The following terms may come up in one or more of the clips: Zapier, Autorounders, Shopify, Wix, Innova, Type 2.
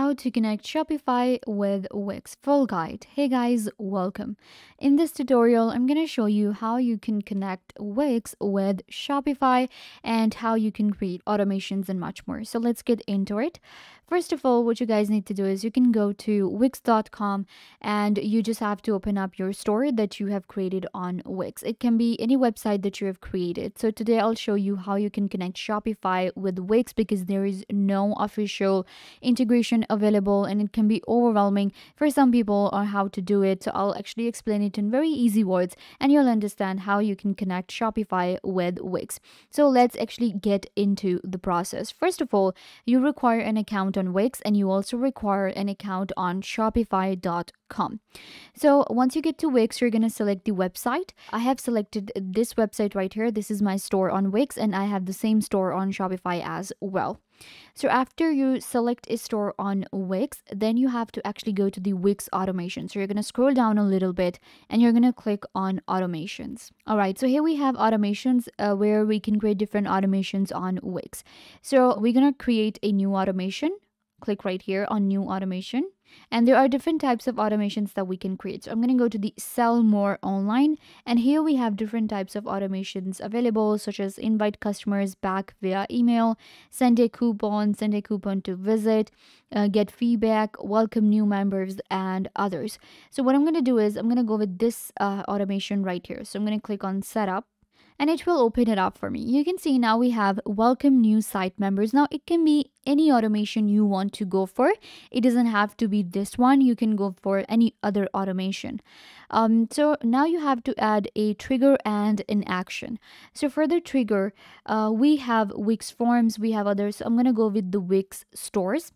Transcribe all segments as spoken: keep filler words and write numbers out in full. How to connect Shopify with Wix full guide. Hey guys, welcome. In this tutorial, I'm going to show you how you can connect Wix with Shopify and how you can create automations and much more. So let's get into it. First of all, what you guys need to do is you can go to wix dot com and you just have to open up your store that you have created on Wix. It can be any website that you have created. So today I'll show you how you can connect Shopify with Wix because there is no official integration available and it can be overwhelming for some people on how to do it. So I'll actually explain it in very easy words and you'll understand how you can connect Shopify with Wix. So let's actually get into the process. First of all, you require an account on Wix and you also require an account on shopify dot com. So once you get to Wix, you're going to select the website. I have selected this website right here. This is my store on Wix and I have the same store on Shopify as well. So after you select a store on Wix, then you have to actually go to the Wix automation. So you're going to scroll down a little bit and you're going to click on automations. All right, so here we have automations uh, where we can create different automations on Wix. So we're going to create a new automation. Click right here on new automation. And there are different types of automations that we can create. So I'm going to go to the sell more online. And here we have different types of automations available, such as invite customers back via email, send a coupon, send a coupon to visit, uh, get feedback, welcome new members and others. So what I'm going to do is I'm going to go with this uh, automation right here. So I'm going to click on setup. And it will open it up for me. You can see now we have welcome new site members. Now it can be any automation you want to go for. It doesn't have to be this one. You can go for any other automation. Um, so now you have to add a trigger and an action. So for the trigger, uh, we have Wix forms, we have others. So I'm going to go with the Wix stores.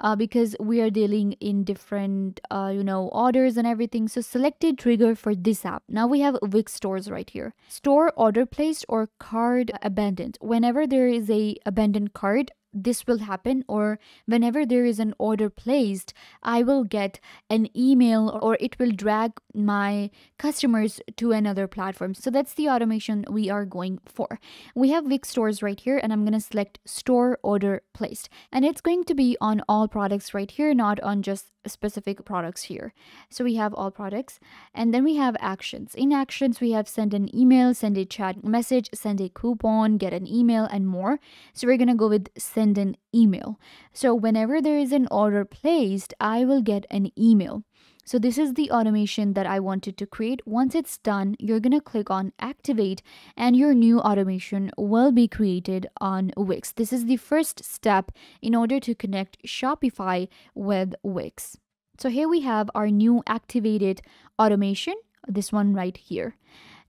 Uh, because we are dealing in different, uh, you know, orders and everything. So select a trigger for this app. Now we have Wix stores right here. Store order placed or card abandoned. Whenever there is a abandoned card, this will happen, or whenever there is an order placed, I will get an email or it will drag my customers to another platform. So that's the automation we are going for. We have Wix stores right here and I'm going to select store order placed and it's going to be on all products right here, not on just specific products here. So we have all products and then we have actions. In actions, we have send an email, send a chat message, send a coupon, get an email and more. So we're going to go with send Send an email. So whenever there is an order placed, I will get an email. So this is the automation that I wanted to create. Once it's done, you're going to click on activate and your new automation will be created on Wix. This is the first step in order to connect Shopify with Wix. So here we have our new activated automation, this one right here.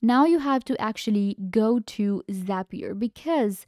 Now you have to actually go to Zapier because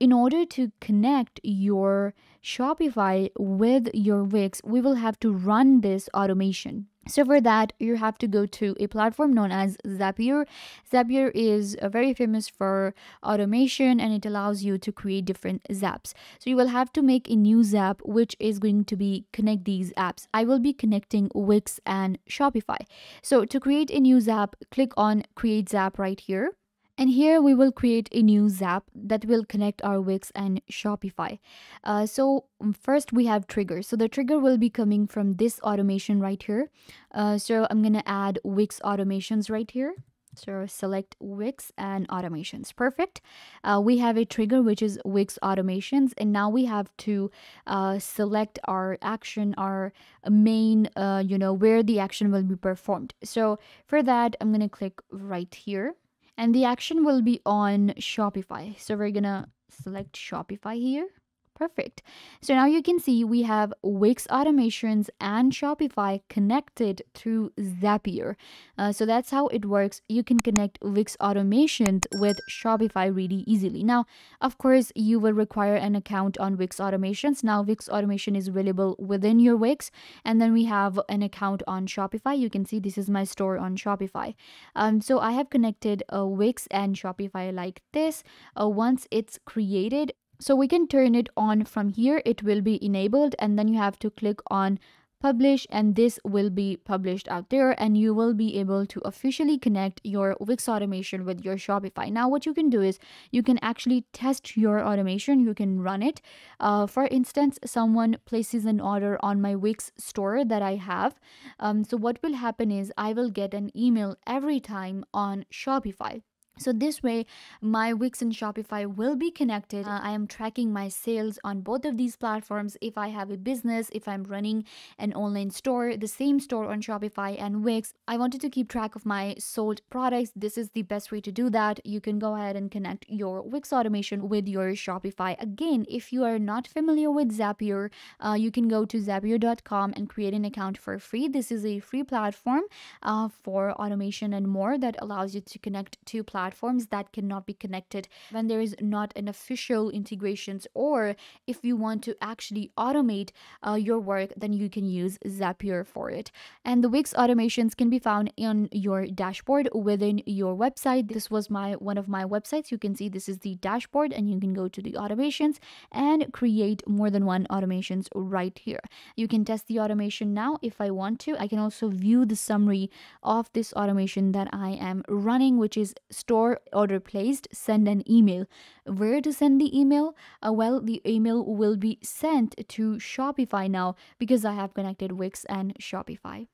in order to connect your Shopify with your Wix, we will have to run this automation. So for that, you have to go to a platform known as Zapier. Zapier is very famous for automation and it allows you to create different zaps. So you will have to make a new zap, which is going to be connect these apps. I will be connecting Wix and Shopify. So to create a new zap, click on create zap right here. And here we will create a new zap that will connect our Wix and Shopify. Uh, so first we have trigger. So the trigger will be coming from this automation right here. Uh, so I'm going to add Wix automations right here. So select Wix and automations. Perfect. Uh, we have a trigger, which is Wix automations. And now we have to uh, select our action, our main, uh, you know, where the action will be performed. So for that, I'm going to click right here. And the action will be on Shopify. So we're gonna select Shopify here. Perfect. So now you can see we have Wix automations and Shopify connected through Zapier. Uh, so that's how it works. You can connect Wix automations with Shopify really easily. Now, of course, you will require an account on Wix automations. Now, Wix automation is available within your Wix. And then we have an account on Shopify. You can see this is my store on Shopify. Um, so I have connected uh, Wix and Shopify like this. Uh, once it's created, so we can turn it on from here. It will be enabled and then you have to click on publish, and this will be published out there, and you will be able to officially connect your Wix automation with your Shopify. Now what you can do is you can actually test your automation. You can run it. Uh, for instance, someone places an order on my Wix store that I have. Um, so what will happen is I will get an email every time on Shopify. So this way, my Wix and Shopify will be connected. Uh, I am tracking my sales on both of these platforms. If I have a business, if I'm running an online store, the same store on Shopify and Wix, I wanted to keep track of my sold products. This is the best way to do that. You can go ahead and connect your Wix automation with your Shopify. Again, if you are not familiar with Zapier, uh, you can go to zapier dot com and create an account for free. This is a free platform uh, for automation and more that allows you to connect to platforms. Platforms that cannot be connected when there is not an official integrations, or if you want to actually automate uh, your work, then you can use Zapier for it. And the Wix automations can be found in your dashboard within your website. This was my one of my websites. You can see this is the dashboard, and you can go to the automations and create more than one automations right here. You can test the automation now if I want to. I can also view the summary of this automation that I am running, which is store order placed, send an email. Where to send the email? Uh, well, the email will be sent to Shopify now because I have connected Wix and Shopify.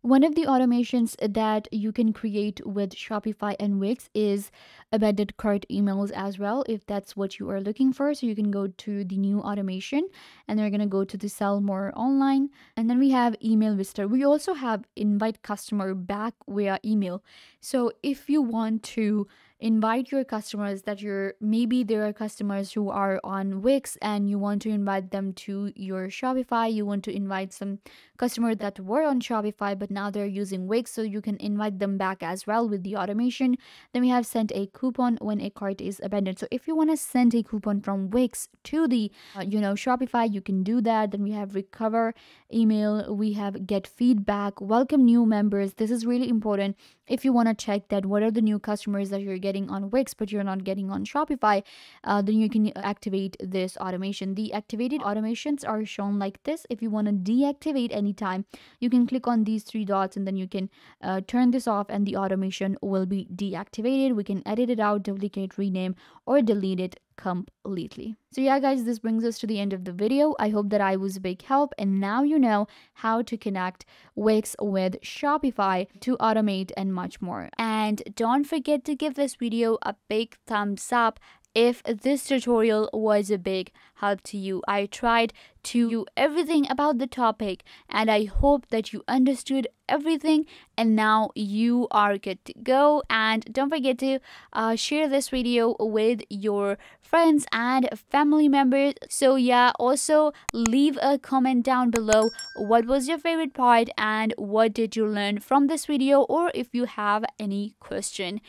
One of the automations that you can create with Shopify and Wix is embedded cart emails as well, if that's what you are looking for. So you can go to the new automation, and they're going to go to the sell more online. And then we have email visitor. We also have invite customer back via email. So if you want to invite your customers that you're, maybe there are customers who are on Wix and you want to invite them to your Shopify. You want to invite some customer that were on Shopify, but now they're using Wix. So you can invite them back as well with the automation. Then we have sent a coupon when a cart is abandoned. So if you want to send a coupon from Wix to the, uh, you know, Shopify, you can do that. Then we have recover email. We have get feedback, welcome new members. This is really important. If you want to check that, what are the new customers that you're getting on Wix, but you're not getting on Shopify, uh, then you can activate this automation. The activated automations are shown like this. If you want to deactivate anytime, you can click on these three dots, and then you can uh, turn this off, and the automation will be deactivated. We can edit it out, duplicate, rename, or delete it completely. So yeah, guys, this brings us to the end of the video. I hope that I was a big help, and now you know how to connect Wix with Shopify to automate and much more. And don't forget to give this video a big thumbs up if this tutorial was a big help to you. I tried to do everything about the topic, and I hope that you understood everything, and now you are good to go. And don't forget to uh, share this video with your friends and family members. So yeah, also leave a comment down below. What was your favorite part, and what did you learn from this video, or if you have any question?